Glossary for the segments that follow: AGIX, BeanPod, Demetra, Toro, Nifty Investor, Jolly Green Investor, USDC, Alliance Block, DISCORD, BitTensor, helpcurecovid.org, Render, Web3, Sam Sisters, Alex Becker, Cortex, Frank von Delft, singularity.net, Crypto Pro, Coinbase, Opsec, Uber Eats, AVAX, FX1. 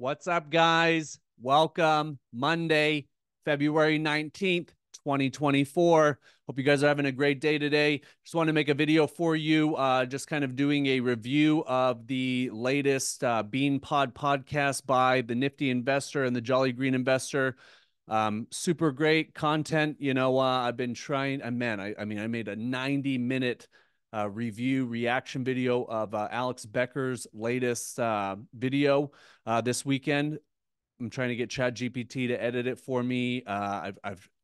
What's up, guys? Welcome. Monday, February 19th, 2024. Hope you guys are having a great day today. Just want to make a video for you, just kind of doing a review of the latest BeanPod podcast by the Nifty Investor and the Jolly Green Investor. Super great content. You know, I've been trying, I made a 90-minute review reaction video of Alex Becker's latest video this weekend. I'm trying to get ChatGPT to edit it for me. I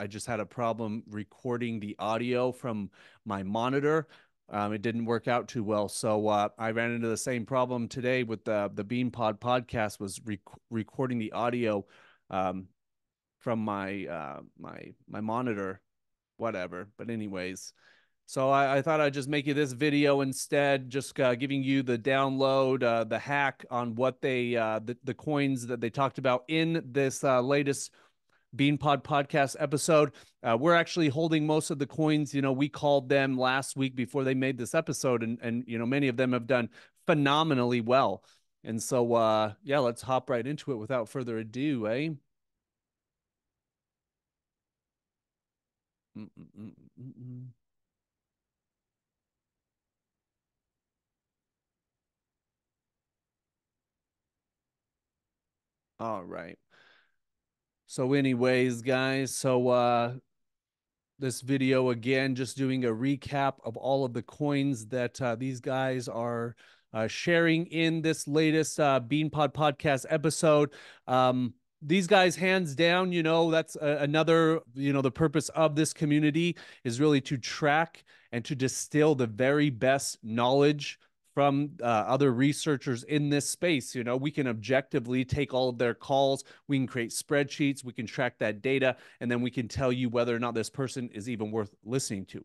just had a problem recording the audio from my monitor. It didn't work out too well, so I ran into the same problem today with the BeanPod podcast. Was recording the audio from my my monitor, whatever. But anyways. So I thought I'd just make you this video instead, just giving you the download, the hack on what they, the coins that they talked about in this latest BeanPod podcast episode. We're actually holding most of the coins. You know, we called them last week before they made this episode, and you know, many of them have done phenomenally well. And so, yeah, let's hop right into it without further ado, eh? All right. So anyways, guys, so this video, again, just doing a recap of all of the coins that these guys are sharing in this latest BeanPod podcast episode. These guys, hands down, you know, that's another, you know, the purpose of this community is really to track and to distill the very best knowledge from other researchers in this space. You know, we can objectively take all of their calls, we can create spreadsheets, we can track that data, and then we can tell you whether or not this person is even worth listening to.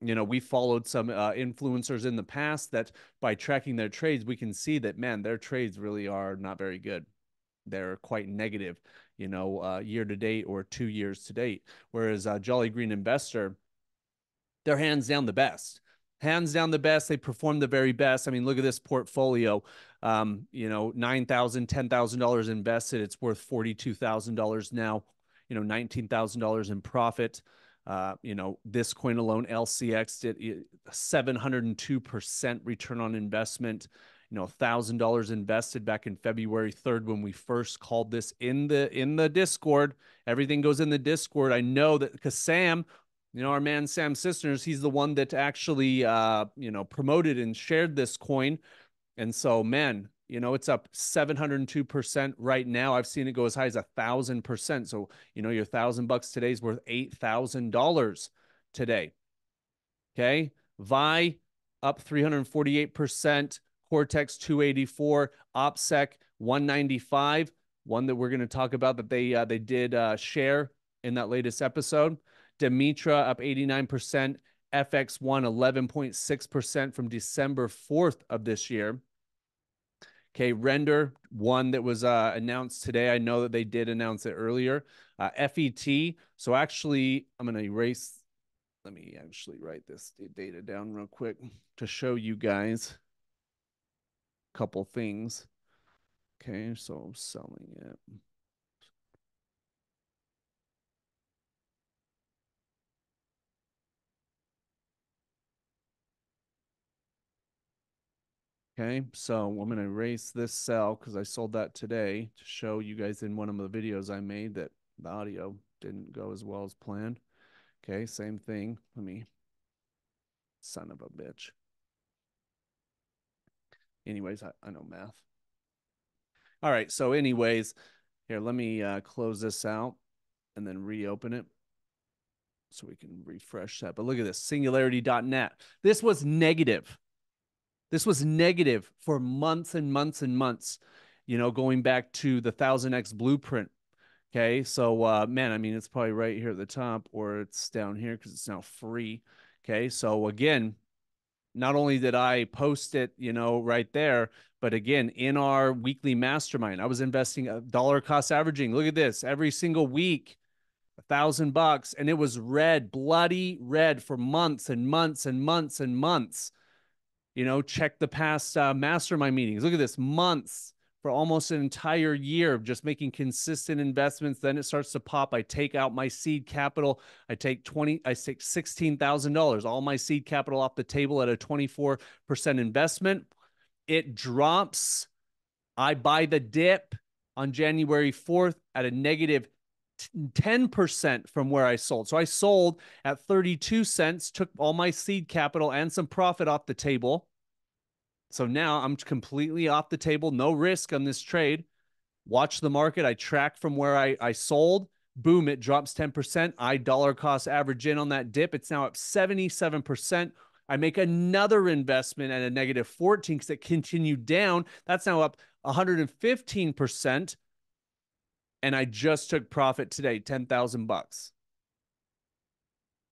You know, we followed some influencers in the past that by tracking their trades, we can see that, man, their trades really are not very good. They're quite negative, you know, year to date or 2 years to date. Whereas Jolly Green Investor, they're hands down the best. Hands down the best. They perform the very best. I mean, look at this portfolio. You know, $9,000, $10,000 invested. It's worth $42,000 now. You know, $19,000 in profit. You know, this coin alone, LCX, did 702% return on investment. You know, $1,000 invested back in February 3rd when we first called this in the Discord. Everything goes in the Discord. I know that because Sam, you know, our man, Sam Sisters, he's the one that actually, you know, promoted and shared this coin. And so, man, you know, it's up 702% right now. I've seen it go as high as 1,000%. So, you know, your $1,000 today is worth $8,000 today. Okay. Vi up 348%, Cortex 284, Opsec 195, one that we're going to talk about that they did share in that latest episode. Demetra up 89%, FX1 11.6% from December 4th of this year. Okay, Render, one that was announced today. I know that they did announce it earlier. FET, so actually, I'm going to erase. Let me actually write this data down real quick to show you guys a couple things. Okay, so I'm selling it. Okay, so I'm going to erase this cell because I sold that today to show you guys in one of the videos I made that the audio didn't go as well as planned. Okay, same thing. Let me, son of a bitch. Anyways, I know math. All right, so anyways, here, let me close this out and then reopen it. So we can refresh that. But look at this, singularity.net. This was negative. This was negative for months and months and months, you know, going back to the 1000X blueprint. Okay, so, man, I mean, it's probably right here at the top or it's down here because it's now free. Okay, so, again, not only did I post it, you know, right there, but, again, in our weekly mastermind, I was investing dollar cost averaging. Look at this. Every single week, $1,000, and it was red, bloody red for months and months and months and months. You know, check the past mastermind meetings. Look at this, months for almost an entire year of just making consistent investments. Then it starts to pop. I take out my seed capital. I take $16,000, all my seed capital off the table at a 24% investment. It drops. I buy the dip on January 4th at a negative 10% from where I sold. So I sold at 32 cents, took all my seed capital and some profit off the table. So now I'm completely off the table. No risk on this trade. Watch the market. I track from where I sold. Boom, it drops 10%. I dollar cost average in on that dip. It's now up 77%. I make another investment at a negative 14 because it continued down. That's now up 115%. And I just took profit today, $10,000.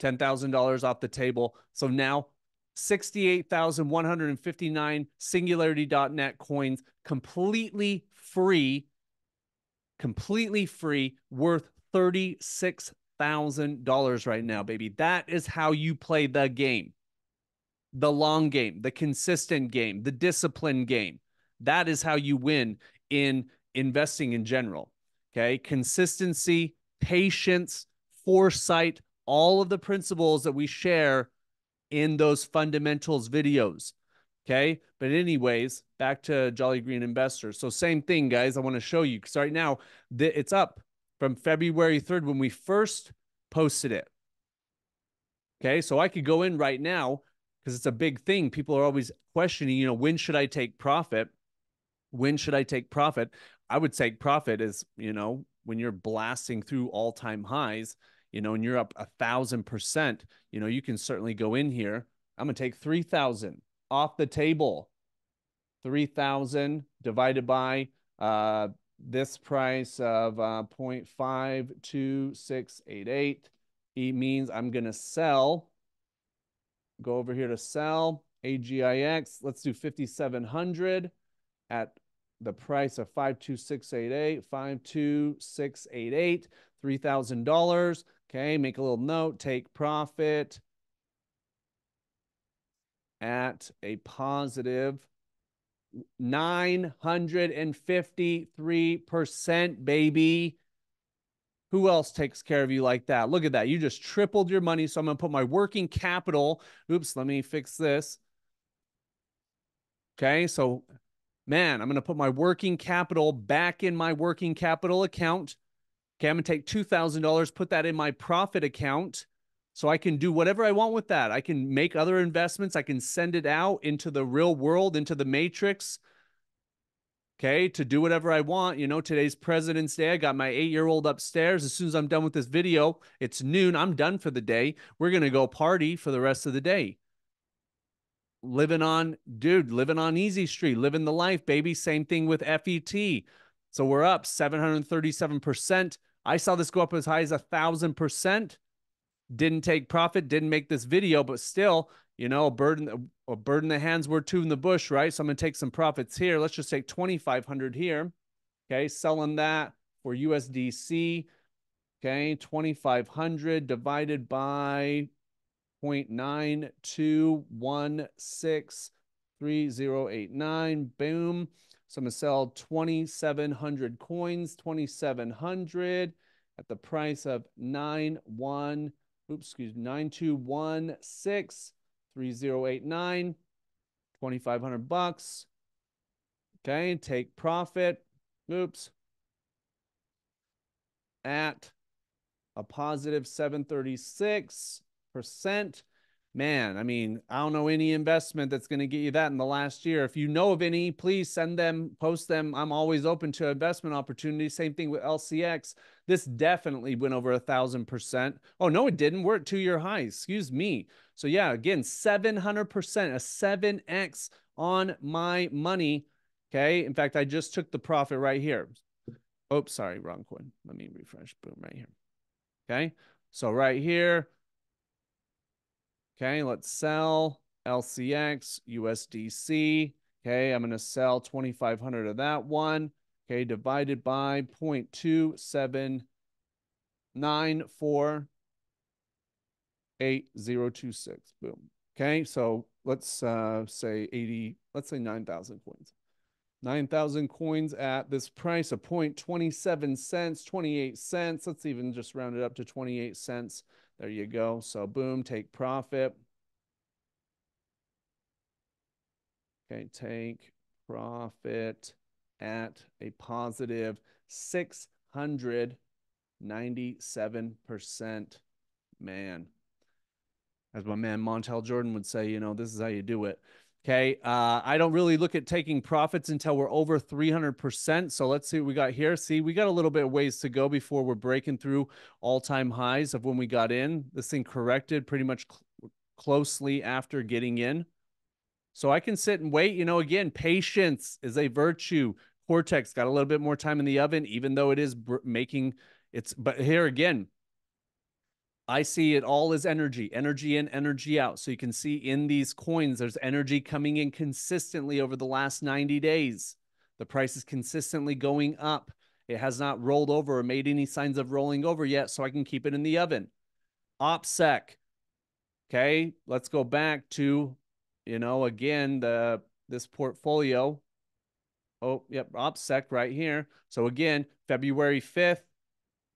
$10,000 off the table. So now 68,159 singularity.net coins, completely free, worth $36,000 right now, baby. That is how you play the game. The long game, the consistent game, the discipline game. That is how you win in investing in general. Okay, consistency, patience, foresight, all of the principles that we share in those fundamentals videos. Okay, but anyways, back to Jolly Green Investor. So same thing, guys, I want to show you because right now it's up from February 3rd when we first posted it. Okay, so I could go in right now because it's a big thing. People are always questioning, you know, when should I take profit? When should I take profit? I would take profit as, you know, when you're blasting through all-time highs, you know, and you're up 1,000%, you know, you can certainly go in here. I'm going to take 3,000 off the table. 3,000 divided by this price of 0.52688. It means I'm going to sell. Go over here to sell. AGIX. Let's do 5,700 at the price of 52688, 52688, $3,000. Okay, make a little note, take profit at a positive 953%, baby. Who else takes care of you like that? Look at that. You just tripled your money. So I'm going to put my working capital. Oops, let me fix this. Okay, so man, I'm going to put my working capital back in my working capital account. Okay, I'm going to take $2,000, put that in my profit account so I can do whatever I want with that. I can make other investments. I can send it out into the real world, into the matrix, okay, to do whatever I want. You know, today's President's Day. I got my 8-year-old upstairs. As soon as I'm done with this video, it's noon. I'm done for the day. We're going to go party for the rest of the day. Living on Easy Street, living the life, baby. Same thing with FET. So we're up 737%. I saw this go up as high as 1,000%. Didn't take profit, didn't make this video, but still, you know, a bird in the hands were two in the bush, right? So I'm going to take some profits here. Let's just take 2,500 here. Okay. Selling that for USDC. Okay. 2,500 divided by 0.92163089. Boom. So I'm going to sell 2,700 coins, 2,700 at the price of 92163089, $2,500. Okay. Take profit. Oops. At a positive 736%. Man, I mean, I don't know any investment that's going to get you that in the last year. If you know of any, please send them, post them. I'm always open to investment opportunities. Same thing with LCX. This definitely went over 1,000%. Oh, no, it didn't. We're at 2-year highs. Excuse me. So yeah, again, 700%, a 7X on my money. Okay. In fact, I just took the profit right here. Oops, sorry, wrong coin. Let me refresh. Boom, right here. Okay. So right here. Okay, let's sell LCX, USDC. Okay, I'm going to sell 2,500 of that one. Okay, divided by 0.27948026. Boom. Okay, so let's say 90,000 coins. 9,000 coins at this price, a point, 27 cents, 28 cents. Let's even just round it up to 28 cents. There you go. So boom, take profit. Okay, take profit at a positive 697%. Man, as my man Montel Jordan would say, you know, this is how you do it. Okay, I don't really look at taking profits until we're over 300%. So let's see what we got here. See, we got a little bit of ways to go before we're breaking through all-time highs of when we got in. This thing corrected pretty much closely after getting in. So I can sit and wait. You know, again, patience is a virtue. Cortex got a little bit more time in the oven, even though it is making its... But here again, I see it all as energy, energy in, energy out. So you can see in these coins, there's energy coming in consistently over the last 90 days. The price is consistently going up. It has not rolled over or made any signs of rolling over yet, so I can keep it in the oven. Opsec. Okay, let's go back to, you know, again, this portfolio. Oh, yep, Opsec right here. So again, February 5th,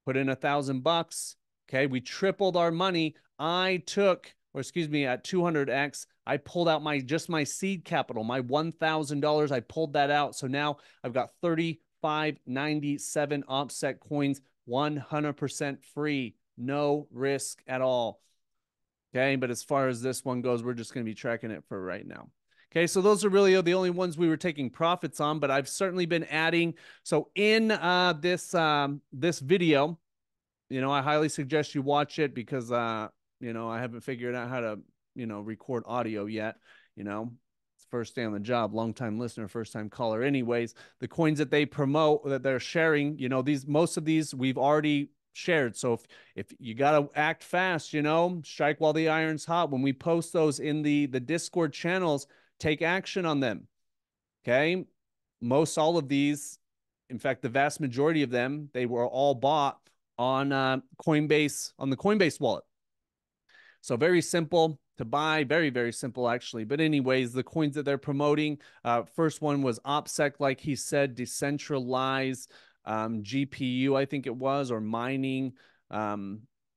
put in $1,000. Okay, we tripled our money. I took, or excuse me, at 200x, I pulled out just my seed capital, my $1,000. I pulled that out. So now I've got 3,597 OPSEC coins, 100% free, no risk at all. Okay, but as far as this one goes, we're just going to be tracking it for right now. Okay, so those are really the only ones we were taking profits on, but I've certainly been adding. So in this video, you know, I highly suggest you watch it because, you know, I haven't figured out how to, you know, record audio yet. You know, it's first day on the job, long-time listener, first-time caller. Anyways, the coins that they promote, that they're sharing, you know, these, most of these we've already shared. So if you got to act fast, you know, strike while the iron's hot. When we post those in the Discord channels, take action on them. Okay. Most all of these, in fact, the vast majority of them, they were all bought on Coinbase, on the Coinbase wallet. So very simple to buy, very, very simple actually. But anyways, the coins that they're promoting, first one was OPSEC, like he said, decentralized GPU, I think it was, or mining.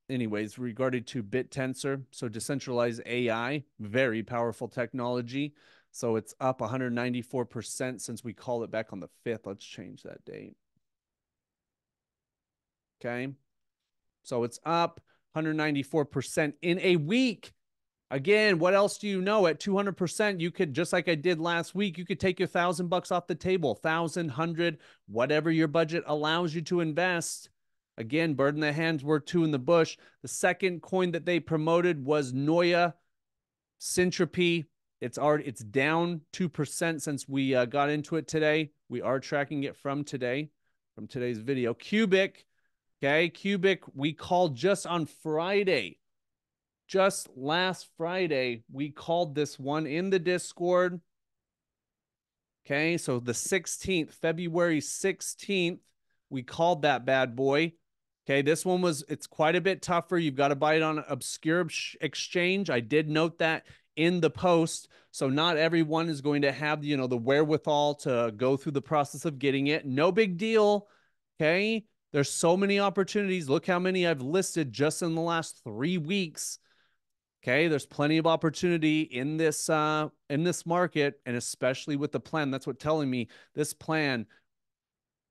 Anyways, regarded to BitTensor. So decentralized AI, very powerful technology. So it's up 194% since we called it back on the 5th. Let's change that date. Okay, so it's up 194% in a week. Again, what else do you know? At 200%, you could, just like I did last week, you could take your $1,000 off the table, 1,100, whatever your budget allows you to invest. Again, bird in the hand's worth two in the bush. The second coin that they promoted was Noya, Syntropy. It's down 2% since we got into it today. We are tracking it from today's video. Cubic. Okay, Cubic, we called just on Friday. Just last Friday, we called this one in the Discord. Okay, so the 16th, February 16th, we called that bad boy. Okay, this one was, it's quite a bit tougher. You've got to buy it on an obscure exchange. I did note that in the post. So not everyone is going to have, you know, the wherewithal to go through the process of getting it. No big deal. Okay. There's so many opportunities. Look how many I've listed just in the last 3 weeks. Okay, there's plenty of opportunity in this market, and especially with the plan. That's what's telling me this plan,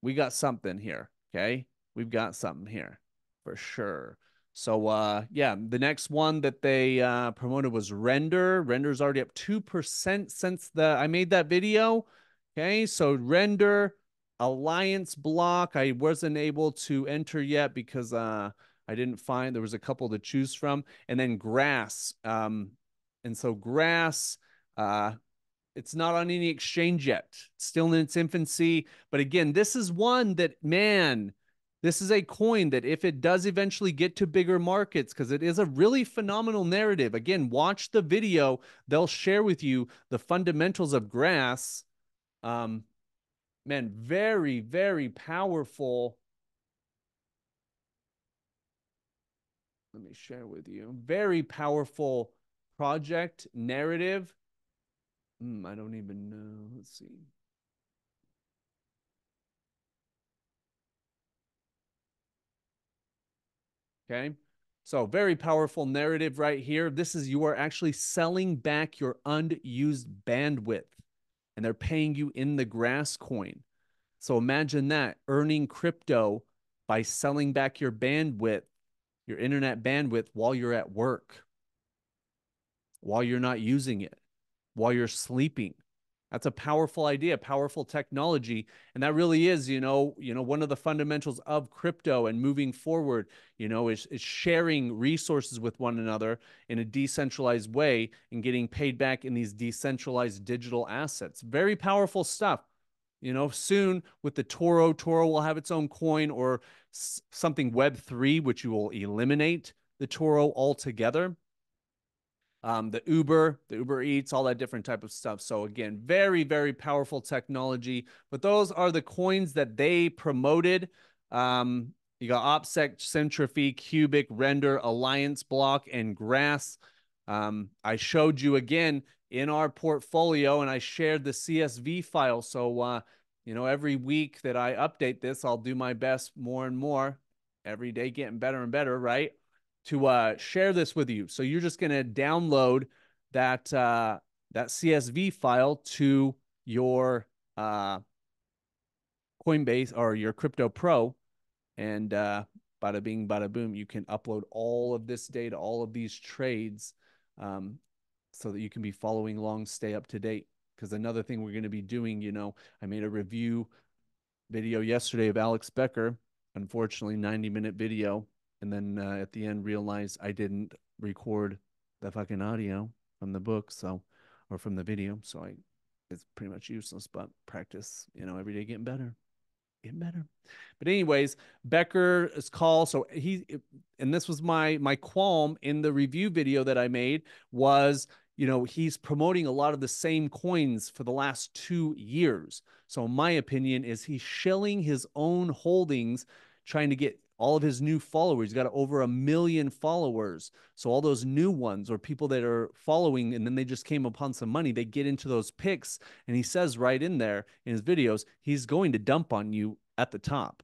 we got something here, okay? We've got something here for sure. So, yeah, the next one that they promoted was Render. Render's already up 2% since I made that video, okay? So Render... Alliance Block, I wasn't able to enter yet because I didn't find, there was a couple to choose from. And then Grass. And so Grass, it's not on any exchange yet. It's still in its infancy. But again, this is one that, man, this is a coin that if it does eventually get to bigger markets, because it is a really phenomenal narrative. Again, watch the video. They'll share with you the fundamentals of Grass. Man, very, very powerful. Let me share with you. Very powerful project narrative. I don't even know. Let's see. Okay. So very powerful narrative right here. This is, you are actually selling back your unused bandwidth and they're paying you in the Grass coin. So imagine that, earning crypto by selling back your bandwidth, your internet bandwidth, while you're at work, while you're not using it, while you're sleeping. That's a powerful idea, powerful technology. And that really is, one of the fundamentals of crypto and moving forward, is sharing resources with one another in a decentralized way and getting paid back in these decentralized digital assets. Very powerful stuff. Soon with the Toro will have its own coin or something Web3, which you will eliminate the Toro altogether. The Uber Eats, all that different type of stuff. So again, very, very powerful technology, but those are the coins that they promoted. You got Opsec, Syntropy, Cubic, Render, Alliance Block, and Grass. I showed you again in our portfolio and I shared the CSV file. So, every week that I update this, I'll do my best more and more every day, getting better and better, right? To share this with you. So you're just going to download that that CSV file to your Coinbase or your Crypto Pro, and bada bing, bada boom, you can upload all of this data, all of these trades, so that you can be following along, stay up to date. Because another thing we're going to be doing, I made a review video yesterday of Alex Becker, unfortunately 90-minute video. And then at the end, realized I didn't record the fucking audio from the book, or from the video. So it's pretty much useless, but practice, every day getting better. But anyways, Becker's call. So and this was my qualm in the review video that I made was, he's promoting a lot of the same coins for the last 2 years. So my opinion is he's shilling his own holdings, trying to get all of his new followers. He's got over 1 million followers. So all those new ones, or people that are following and then they just came upon some money, they get into those picks. And he says right in there in his videos, he's going to dump on you at the top.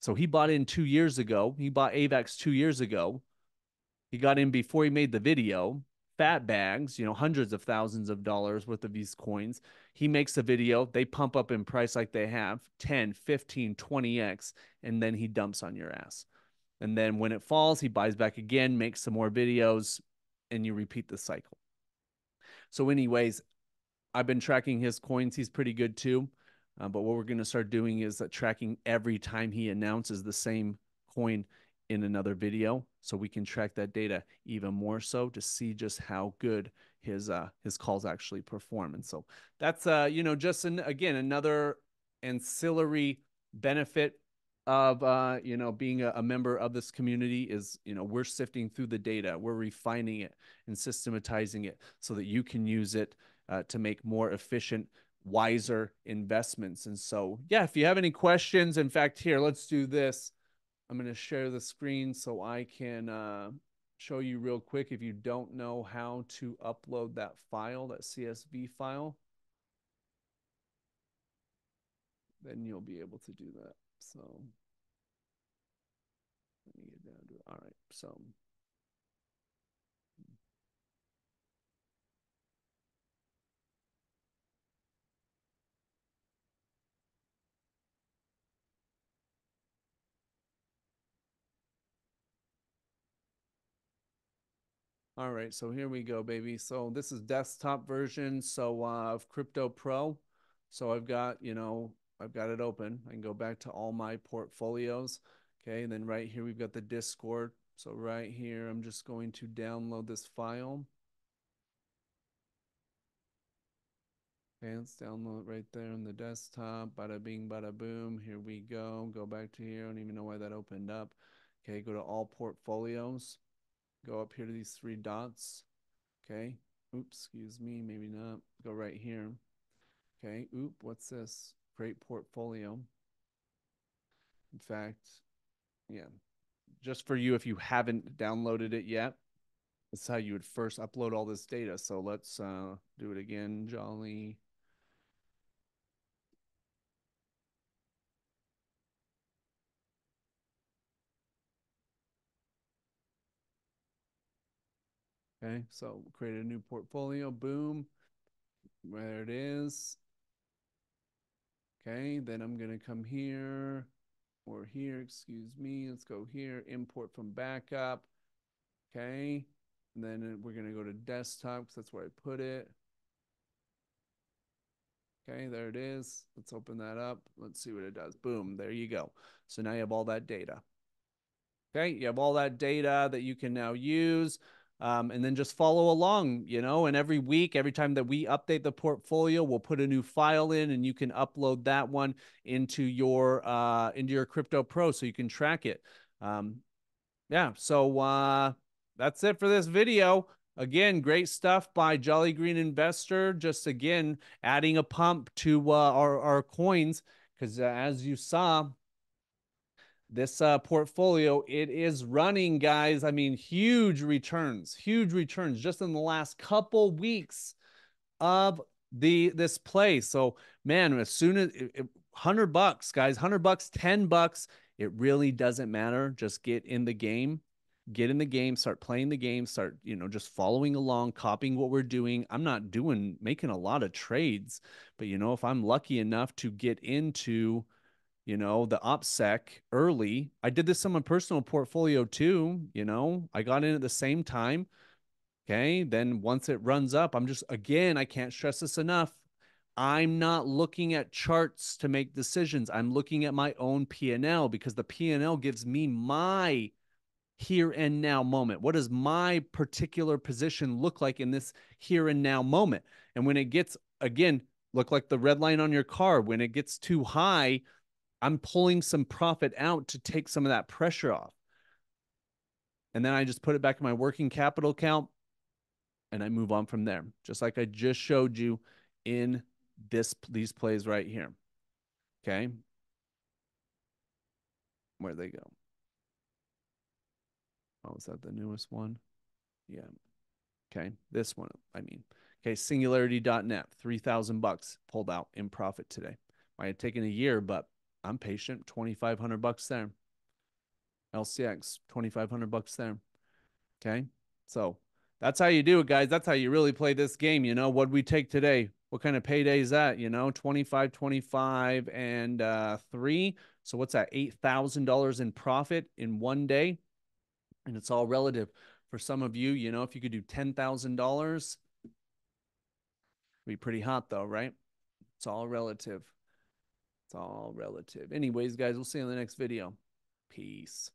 So he bought in 2 years ago. He bought AVAX 2 years ago. He got in before he made the video. Fat bags, hundreds of thousands of dollars worth of these coins. He makes a video, they pump up in price like they have 10, 15, 20x, and then he dumps on your ass. And then when it falls, he buys back again, makes some more videos, and you repeat the cycle. So anyways, I've been tracking his coins. He's pretty good too. But what we're going to start doing is tracking every time he announces the same coin in another video, so we can track that data even more so to see just how good his calls actually perform. And so that's just another ancillary benefit of being a member of this community is we're sifting through the data, we're refining it and systematizing it so that you can use it to make more efficient, wiser investments. And so yeah, if you have any questions, in fact here, let's do this. I'm going to share the screen so I can show you real quick. If you don't know how to upload that file, that CSV file, then you'll be able to do that. So let me get down to it. All right. So all right, so here we go, baby. So this is desktop version of Crypto Pro. So I've got, I've got it open. I can go back to all my portfolios. Okay, and then right here we've got the Discord. So right here I'm just going to download this file. Okay, let's download it right there on the desktop. Bada bing, bada boom. Here we go. Go back to here. I don't even know why that opened up. Okay, go to all portfolios. Go up here to these three dots. Okay. Oops, excuse me. Maybe not. Go right here. Okay. Oop, what's this? Create portfolio. In fact, yeah. Just for you, if you haven't downloaded it yet, that's how you would first upload all this data. So let's do it again. Jolly. Okay, so create a new portfolio, boom, there it is. Okay, then I'm gonna come here or here, excuse me, let's go here, import from backup. Okay, and then we're gonna go to desktop because that's where I put it. Okay, there it is. Let's open that up. Let's see what it does. Boom, there you go. So now you have all that data. Okay, you have all that data that you can now use. And then just follow along, you know, and every week, every time that we update the portfolio, we'll put a new file in and you can upload that one into your Crypto Pro so you can track it. Yeah, so that's it for this video. Again, great stuff by Jolly Green Investor. Just again, adding a pump to our coins because as you saw, this portfolio, it is running, guys. I mean, huge returns just in the last couple weeks of this play. So, man, as soon as $100, guys, $100, $10, it really doesn't matter. Just get in the game. Get in the game, start playing the game, start, you know, just following along, copying what we're doing. I'm not making a lot of trades, but you know, if I'm lucky enough to get into, you know, the Opsec early, I did this on my personal portfolio too. You know, I got in at the same time. Okay. Then once it runs up, I'm just, again, I can't stress this enough. I'm not looking at charts to make decisions. I'm looking at my own P&L because the P&L gives me my here and now moment. What does my particular position look like in this here and now moment? And when it gets, again, look like the red line on your car, when it gets too high, I'm pulling some profit out to take some of that pressure off. And then I just put it back in my working capital account and I move on from there. Just like I just showed you in these plays right here. Okay. Where'd they go? Oh, is that the newest one? Yeah. Okay. This one, I mean. Okay, singularity.net, $3,000 pulled out in profit today. Might have taken a year, but I'm patient. $2,500 there. LCX, $2,500 there. Okay. So that's how you do it, guys. That's how you really play this game. You know, what'd we take today? What kind of payday is that? You know, 25, 25, and 3. So what's that? $8,000 in profit in one day. And it's all relative. For some of you, you know, if you could do $10,000, it'd be pretty hot though, right? It's all relative. It's all relative. Anyways, guys, we'll see you in the next video. Peace.